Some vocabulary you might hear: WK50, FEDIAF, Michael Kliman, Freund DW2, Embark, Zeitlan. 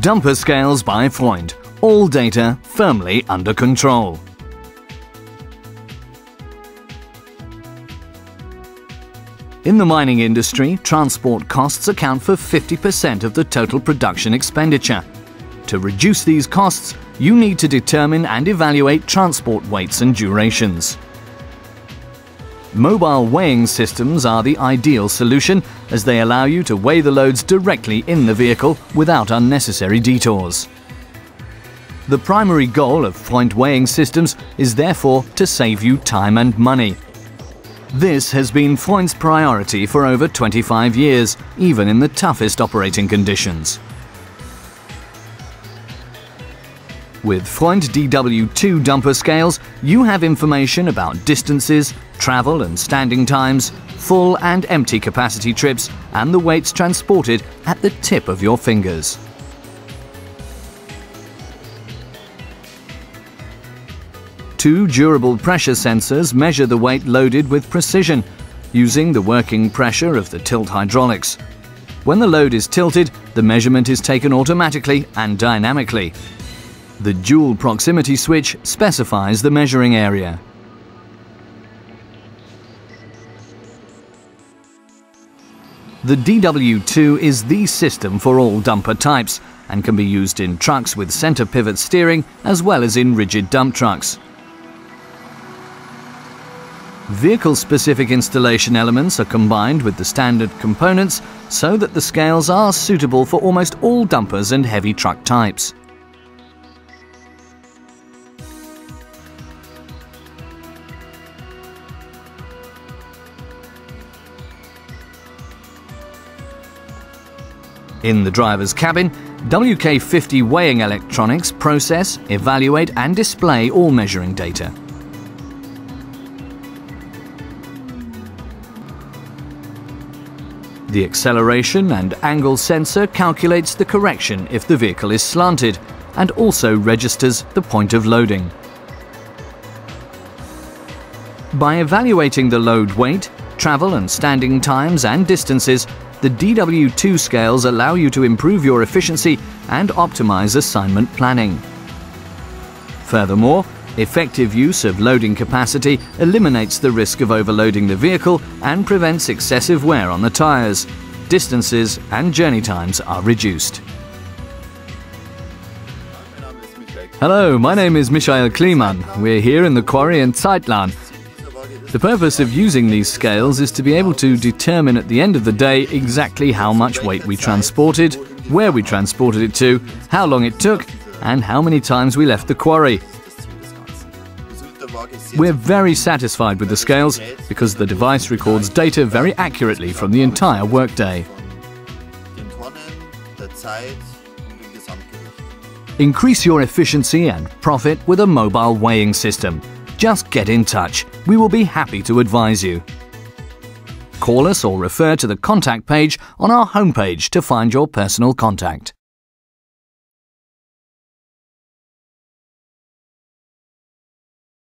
Dumper scales by Freund. All data firmly under control. In the mining industry, transport costs account for 50% of the total production expenditure. To reduce these costs, you need to determine and evaluate transport weights and durations. Mobile weighing systems are the ideal solution, as they allow you to weigh the loads directly in the vehicle without unnecessary detours. The primary goal of Freund weighing systems is therefore to save you time and money. This has been Freund's priority for over 25 years, even in the toughest operating conditions. With Freund DW2 dumper scales, you have information about distances, travel and standing times, full and empty capacity trips, and the weights transported at the tip of your fingers. Two durable pressure sensors measure the weight loaded with precision, using the working pressure of the tilt hydraulics. When the load is tilted, the measurement is taken automatically and dynamically. The dual proximity switch specifies the measuring area. The DW2 is the system for all dumper types and can be used in trucks with center pivot steering as well as in rigid dump trucks. Vehicle-specific installation elements are combined with the standard components so that the scales are suitable for almost all dumpers and heavy truck types. In the driver's cabin, WK50 weighing electronics process, evaluate and display all measuring data. The acceleration and angle sensor calculates the correction if the vehicle is slanted and also registers the point of loading. By evaluating the load weight, travel and standing times and distances, the DW2 scales allow you to improve your efficiency and optimize assignment planning. Furthermore, effective use of loading capacity eliminates the risk of overloading the vehicle and prevents excessive wear on the tyres. Distances and journey times are reduced. Hello, my name is Michael Kliman. We're here in the quarry in Zeitlan. The purpose of using these scales is to be able to determine at the end of the day exactly how much weight we transported, where we transported it to, how long it took, and how many times we left the quarry. We're very satisfied with the scales because the device records data very accurately from the entire workday. Increase your efficiency and profit with a mobile weighing system. Just get in touch. We will be happy to advise you. Call us or refer to the contact page on our homepage to find your personal contact.